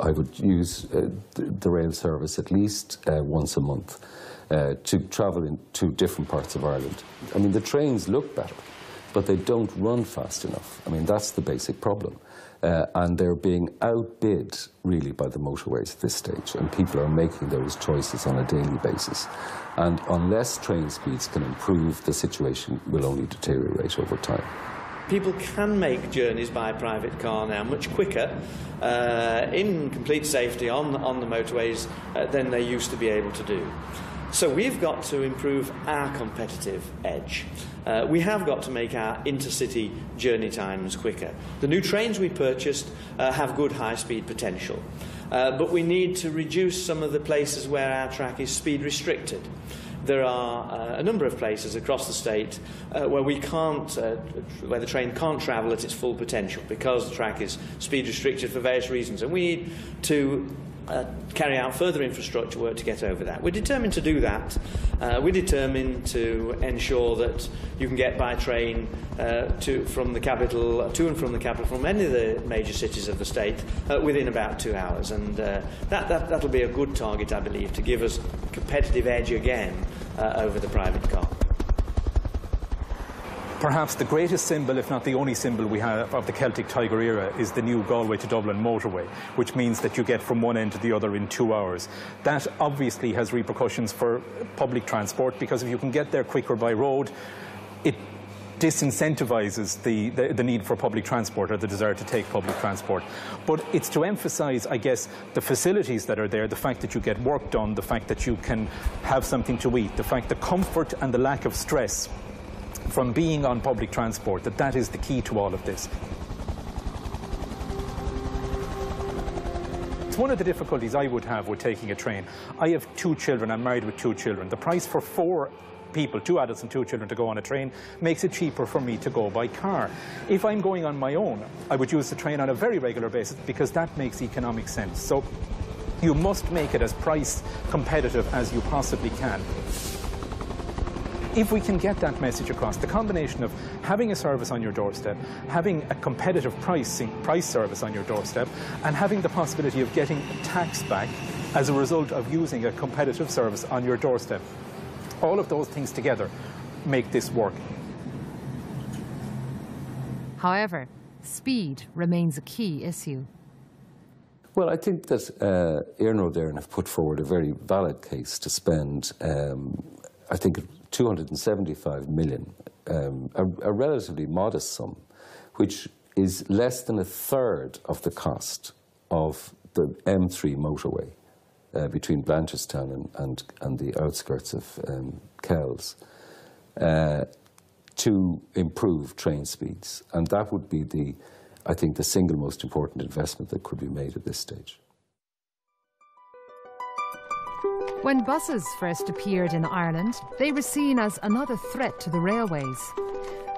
I would use uh, the rail service at least uh, once a month uh, to travel in to different parts of Ireland. I mean, the trains look better, but they don't run fast enough. I mean, that's the basic problem. Uh, and they're being outbid, really, by the motorways at this stage, and people are making those choices on a daily basis. And unless train speeds can improve, the situation will only deteriorate over time. People can make journeys by private car now much quicker, uh, in complete safety on, on the motorways uh, than they used to be able to do. So we've got to improve our competitive edge. Uh, we have got to make our intercity journey times quicker. The new trains we purchased uh, have good high-speed potential, uh, but we need to reduce some of the places where our track is speed restricted. There are uh, a number of places across the state uh, where we can't, uh, where the train can't travel at its full potential because the track is speed restricted for various reasons, and we need to Uh, carry out further infrastructure work to get over that. We're determined to do that. Uh, we're determined to ensure that you can get by train uh, to, from the capital, to and from the capital, from any of the major cities of the state uh, within about two hours. And uh, that, that, that'll be a good target, I believe, to give us a competitive edge again uh, over the private car. Perhaps the greatest symbol, if not the only symbol we have of the Celtic Tiger era, is the new Galway to Dublin motorway, which means that you get from one end to the other in two hours. That obviously has repercussions for public transport, because if you can get there quicker by road, it disincentivises the, the, the need for public transport, or the desire to take public transport. But it's to emphasise, I guess, the facilities that are there, the fact that you get work done, the fact that you can have something to eat, the fact the comfort and the lack of stress from being on public transport, that that is the key to all of this. It's one of the difficulties I would have with taking a train. I have two children, I'm married with two children. The price for four people, two adults and two children, to go on a train makes it cheaper for me to go by car. If I'm going on my own, I would use the train on a very regular basis because that makes economic sense. So you must make it as price competitive as you possibly can. If we can get that message across, the combination of having a service on your doorstep, having a competitive pricing, price service on your doorstep, and having the possibility of getting tax back as a result of using a competitive service on your doorstep, all of those things together make this work. However, speed remains a key issue. Well, I think that uh, Iarnród Éireann have put forward a very valid case to spend, um, I think, two hundred seventy-five million, um, a, a relatively modest sum, which is less than a third of the cost of the M three motorway uh, between Blanchardstown and, and, and the outskirts of um, Kells, uh, to improve train speeds. And that would be, the, I think, the single most important investment that could be made at this stage. When buses first appeared in Ireland, they were seen as another threat to the railways.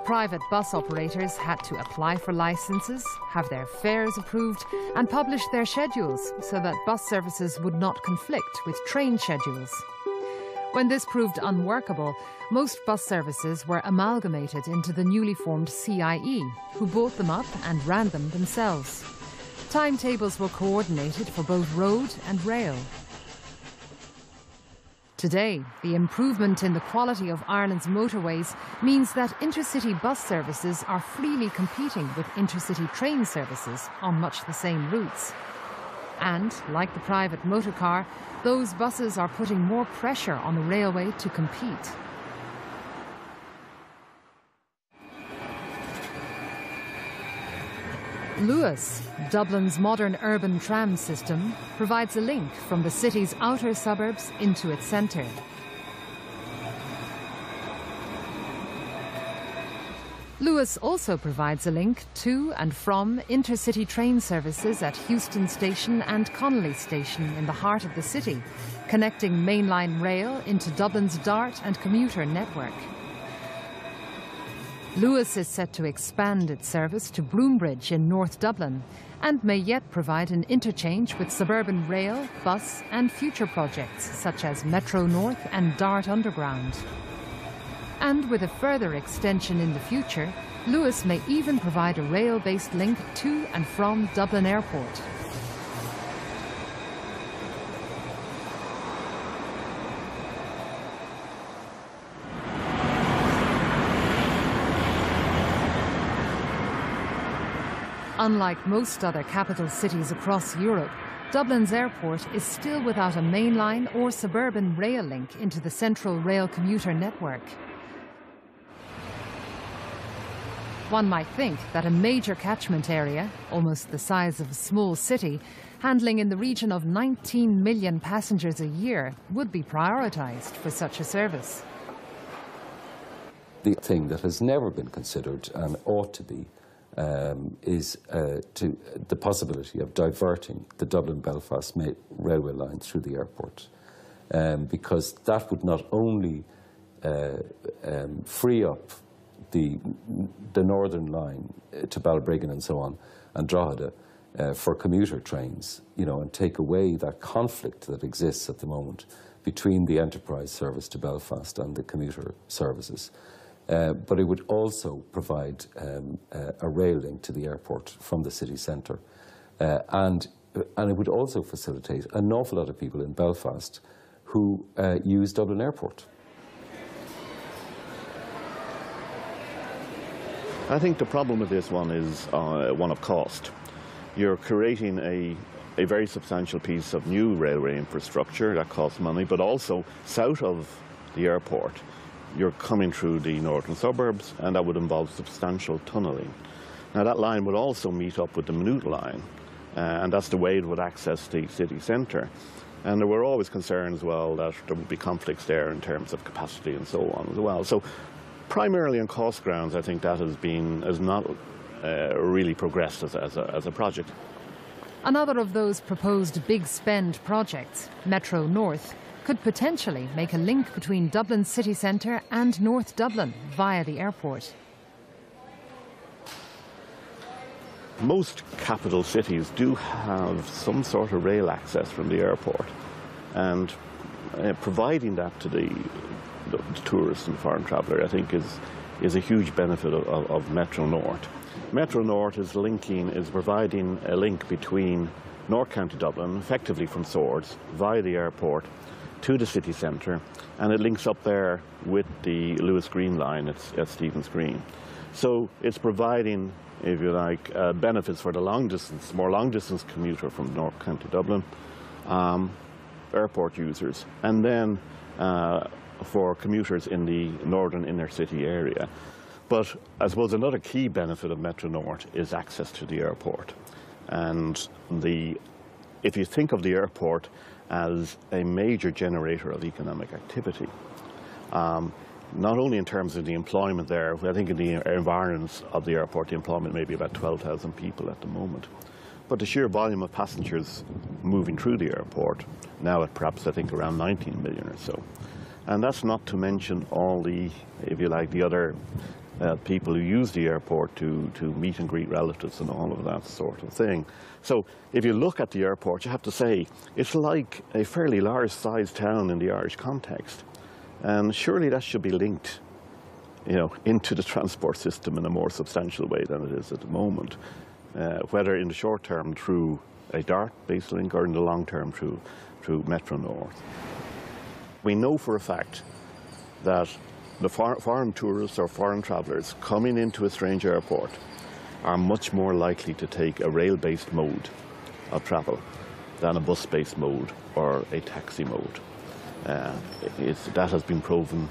Private bus operators had to apply for licenses, have their fares approved, and publish their schedules so that bus services would not conflict with train schedules. When this proved unworkable, most bus services were amalgamated into the newly formed C I E, who bought them up and ran them themselves. Timetables were coordinated for both road and rail. Today, the improvement in the quality of Ireland's motorways means that intercity bus services are freely competing with intercity train services on much the same routes. And, like the private motorcar, those buses are putting more pressure on the railway to compete. Luas, Dublin's modern urban tram system, provides a link from the city's outer suburbs into its centre. Luas also provides a link to and from intercity train services at Houston Station and Connolly Station in the heart of the city, connecting mainline rail into Dublin's DART and commuter network. Luas is set to expand its service to Broombridge in North Dublin and may yet provide an interchange with suburban rail, bus and future projects such as Metro North and DART Underground. And with a further extension in the future, Luas may even provide a rail-based link to and from Dublin Airport. Unlike most other capital cities across Europe, Dublin's airport is still without a mainline or suburban rail link into the central rail commuter network. One might think that a major catchment area, almost the size of a small city, handling in the region of nineteen million passengers a year, would be prioritised for such a service. The thing that has never been considered and ought to be Um, is uh, to the possibility of diverting the Dublin-Belfast railway line through the airport, um, because that would not only uh, um, free up the, the northern line to Balbriggan and so on, and Drogheda, uh, for commuter trains, you know, and take away that conflict that exists at the moment between the Enterprise service to Belfast and the commuter services. Uh, but it would also provide um, uh, a rail link to the airport from the city centre. Uh, and, and it would also facilitate an awful lot of people in Belfast who uh, use Dublin Airport. I think the problem with this one is uh, one of cost. You're creating a a very substantial piece of new railway infrastructure that costs money, but also south of the airport, you're coming through the northern suburbs, and that would involve substantial tunnelling. Now, that line would also meet up with the Minute line, uh, and that's the way it would access the city centre. And there were always concerns, well, that there would be conflicts there in terms of capacity and so on as well. So, primarily on cost grounds, I think that has been, has not uh, really progressed as, as, a, as a project. Another of those proposed big-spend projects, Metro North, could potentially make a link between Dublin city centre and North Dublin via the airport. Most capital cities do have some sort of rail access from the airport, and uh, providing that to the, the tourist and foreign traveller, I think, is, is a huge benefit of, of, of Metro North. Metro North is linking, is providing a link between North County Dublin, effectively from Swords, via the airport, to the city centre, and it links up there with the Luas Green line at, at Stephen's Green. So it's providing, if you like, uh, benefits for the long distance, more long distance commuter from North County Dublin, um, airport users, and then uh, for commuters in the northern inner city area. But I suppose another key benefit of Metro North is access to the airport. And the, if you think of the airport as a major generator of economic activity, um, not only in terms of the employment there, I think in the environs of the airport, the employment may be about twelve thousand people at the moment, but the sheer volume of passengers moving through the airport, now at perhaps I think around nineteen million or so. And that's not to mention all the, if you like, the other uh, people who use the airport to, to meet and greet relatives and all of that sort of thing. So if you look at the airport, you have to say it's like a fairly large-sized town in the Irish context, and surely that should be linked, you know, into the transport system in a more substantial way than it is at the moment, uh, whether in the short term through a DART-based link or in the long term through, through Metro North. We know for a fact that the for foreign tourists or foreign travellers coming into a strange airport are much more likely to take a rail-based mode of travel than a bus-based mode or a taxi mode. Uh, it's, that has been proven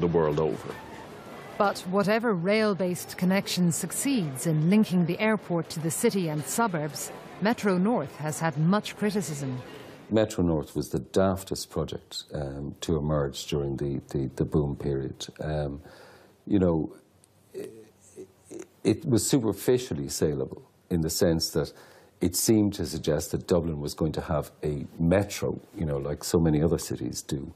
the world over. But whatever rail-based connection succeeds in linking the airport to the city and suburbs, Metro North has had much criticism. Metro North was the daftest project um, to emerge during the, the, the boom period. Um, you know, it was superficially saleable in the sense that it seemed to suggest that Dublin was going to have a metro, you know, like so many other cities do,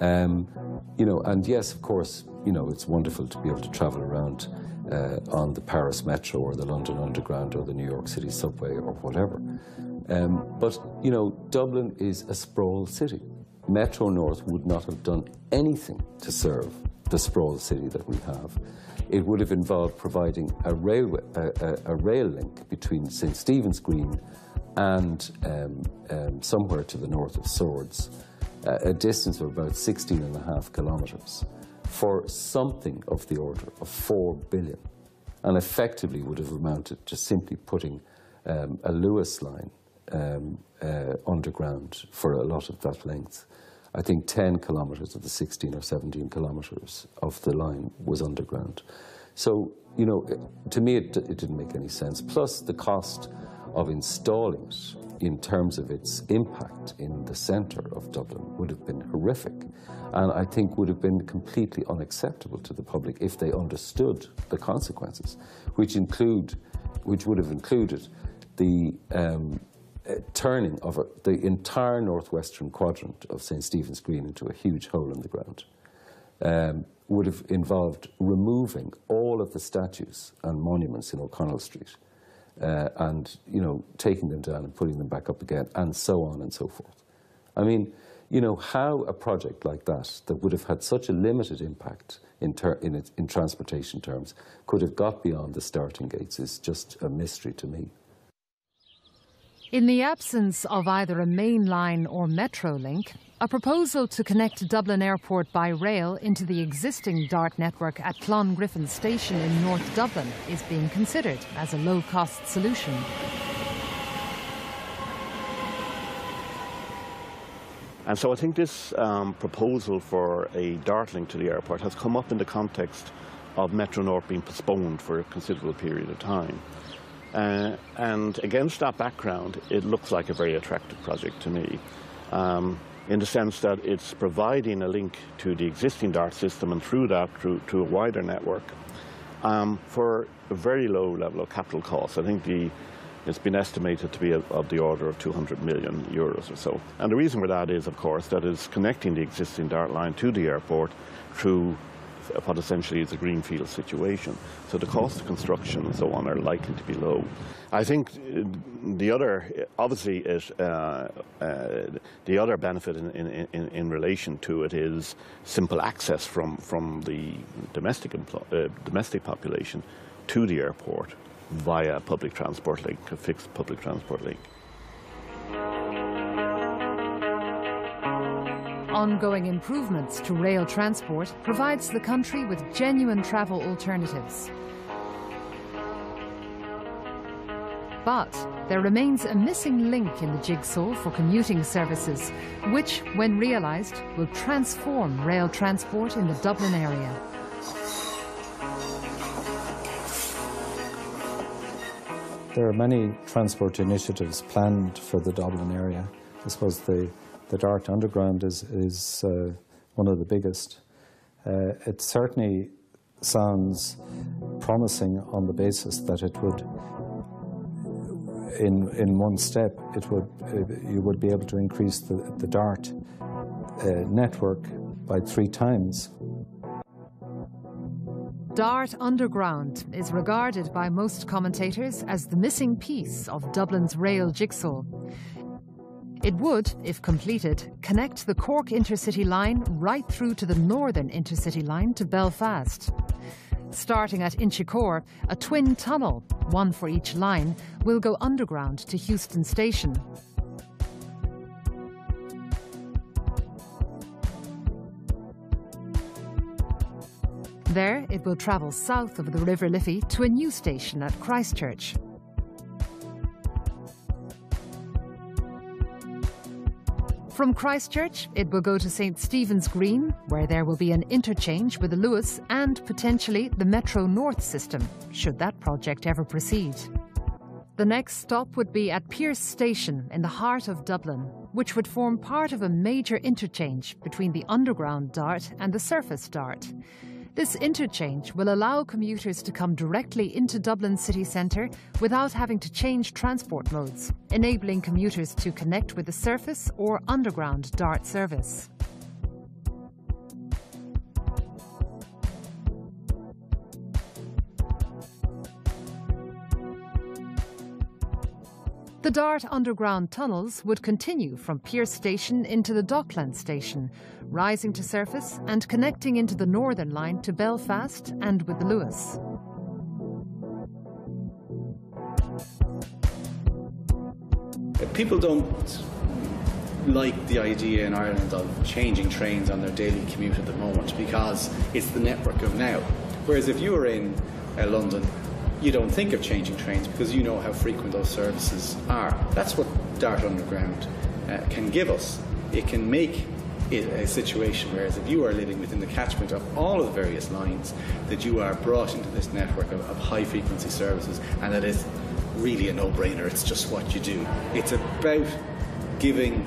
Um, you know, and yes, of course, you know, it's wonderful to be able to travel around uh, on the Paris Metro or the London Underground or the New York City subway or whatever. Um, but, you know, Dublin is a sprawl city. Metro North would not have done anything to serve the sprawl city that we have. It would have involved providing a railway, a, a, a rail link between Saint Stephen's Green and um, um, somewhere to the north of Swords, a, a distance of about sixteen and a half kilometres, for something of the order of four billion, and effectively would have amounted to simply putting um, a Luas line um, uh, underground for a lot of that length. I think ten kilometres of the sixteen or seventeen kilometres of the line was underground. So, you know, it, to me it, it didn't make any sense. Plus the cost of installing it in terms of its impact in the centre of Dublin would have been horrific, and I think would have been completely unacceptable to the public if they understood the consequences, which include, which would have included the um, Uh, turning of a, the entire northwestern quadrant of Saint Stephen's Green into a huge hole in the ground, um, would have involved removing all of the statues and monuments in O'Connell Street, uh, and, you know, taking them down and putting them back up again, and so on and so forth. I mean, you know, how a project like that, that would have had such a limited impact in, ter in, it, in transportation terms, could have got beyond the starting gates is just a mystery to me. In the absence of either a main line or metro link, a proposal to connect Dublin Airport by rail into the existing DART network at Clongriffin Station in North Dublin is being considered as a low-cost solution. And so I think this um, proposal for a DART link to the airport has come up in the context of Metro North being postponed for a considerable period of time. Uh, and against that background, it looks like a very attractive project to me, um, in the sense that it's providing a link to the existing DART system, and through that, through, to a wider network, um, for a very low level of capital cost. I think the, it's been estimated to be of the order of two hundred million euros or so. And the reason for that is, of course, that it's connecting the existing DART line to the airport through what essentially is a greenfield situation. So the cost of construction and so on are likely to be low. I think the other, obviously, is, uh, uh, the other benefit in, in, in, in relation to it is simple access from, from the domestic, uh, domestic population to the airport via a public transport link, a fixed public transport link. Ongoing improvements to rail transport provides the country with genuine travel alternatives. But there remains a missing link in the jigsaw for commuting services, which, when realised, will transform rail transport in the Dublin area. There are many transport initiatives planned for the Dublin area. I suppose the The DART Underground is, is uh, one of the biggest. Uh, it certainly sounds promising on the basis that it would, in, in one step, it would, uh, you would be able to increase the, the DART uh, network by three times. DART Underground is regarded by most commentators as the missing piece of Dublin's rail jigsaw. It would, if completed, connect the Cork intercity line right through to the northern intercity line to Belfast. Starting at Inchicore, a twin tunnel, one for each line, will go underground to Houston Station. There, it will travel south of the River Liffey to a new station at Christchurch. From Christchurch, it will go to Saint Stephen's Green, where there will be an interchange with the Luas and potentially the Metro North system, should that project ever proceed. The next stop would be at Pearse Station in the heart of Dublin, which would form part of a major interchange between the underground DART and the surface DART. This interchange will allow commuters to come directly into Dublin city centre without having to change transport modes, enabling commuters to connect with the surface or underground DART service. The DART Underground tunnels would continue from Pearse Station into the Docklands Station, rising to surface and connecting into the Northern Line to Belfast and with the Luas. People don't like the idea in Ireland of changing trains on their daily commute at the moment because it's the network of now. Whereas if you were in uh, London, you don't think of changing trains because you know how frequent those services are. That's what DART Underground uh, can give us. It can make it a situation whereas if you are living within the catchment of all of the various lines, that you are brought into this network of, of high-frequency services, and that is really a no-brainer. It's just what you do. It's about giving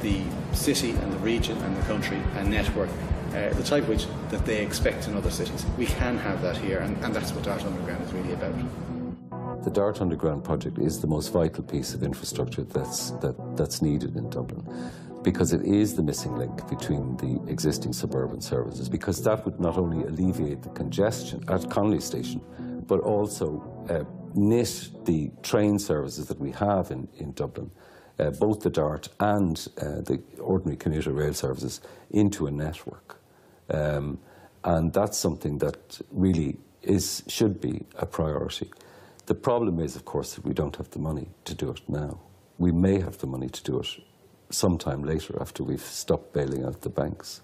the city and the region and the country a network, Uh, the type which that they expect in other cities. We can have that here, and, and that's what DART Underground is really about. The DART Underground project is the most vital piece of infrastructure that's, that, that's needed in Dublin, because it is the missing link between the existing suburban services, because that would not only alleviate the congestion at Connolly Station, but also uh, knit the train services that we have in, in Dublin, uh, both the DART and uh, the ordinary commuter rail services, into a network. Um, and that's something that really is, should be a priority. The problem is, of course, that we don't have the money to do it now. We may have the money to do it sometime later after we've stopped bailing out the banks.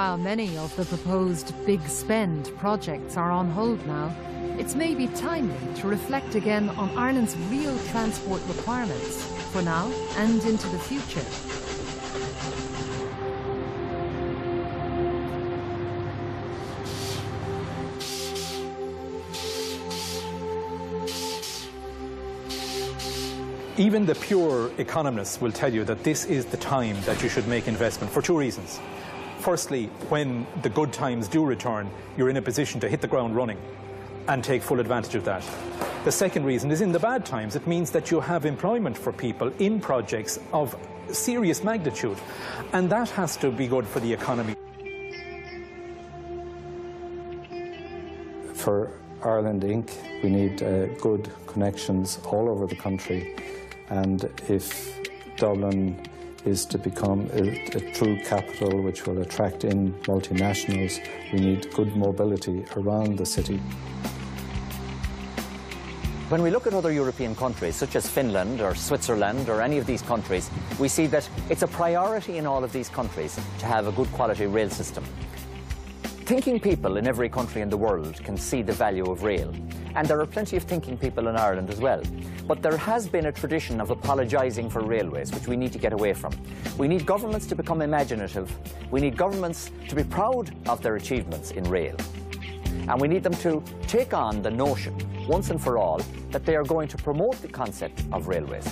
While many of the proposed big spend projects are on hold now, it's maybe timely to reflect again on Ireland's real transport requirements for now and into the future. Even the pure economists will tell you that this is the time that you should make investment for two reasons. Firstly, when the good times do return, you're in a position to hit the ground running and take full advantage of that. The second reason is in the bad times, it means that you have employment for people in projects of serious magnitude, and that has to be good for the economy. For Ireland Incorporated, we need uh, good connections all over the country, and if Dublin is to become a, a true capital which will attract in multinationals, we need good mobility around the city. When we look at other European countries, such as Finland or Switzerland or any of these countries, we see that it's a priority in all of these countries to have a good quality rail system. Thinking people in every country in the world can see the value of rail. And there are plenty of thinking people in Ireland as well. But there has been a tradition of apologising for railways, which we need to get away from. We need governments to become imaginative. We need governments to be proud of their achievements in rail. And we need them to take on the notion, once and for all, that they are going to promote the concept of railways.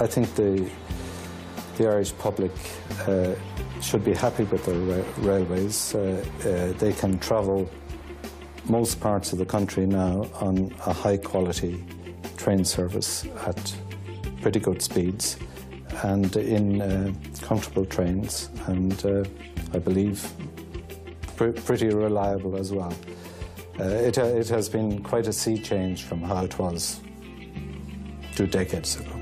I think the, the Irish public uh, should be happy with their ra railways. Uh, uh, they can travel most parts of the country now on a high-quality train service at pretty good speeds and in uh, comfortable trains, and uh, I believe pr pretty reliable as well. Uh, it, uh, it has been quite a sea change from how it was two decades ago.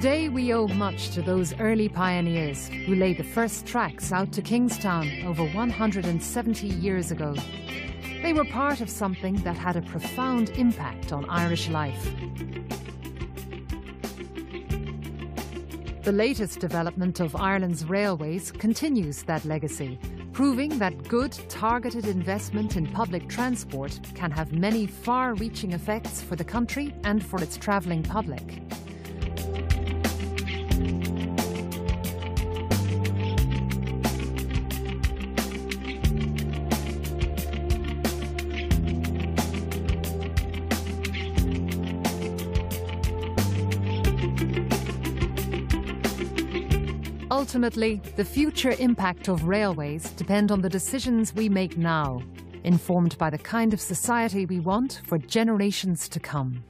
Today we owe much to those early pioneers who laid the first tracks out to Kingstown over one hundred seventy years ago. They were part of something that had a profound impact on Irish life. The latest development of Ireland's railways continues that legacy, proving that good, targeted investment in public transport can have many far-reaching effects for the country and for its travelling public. Ultimately, the future impact of railways depends on the decisions we make now. informed by the kind of society we want for generations to come.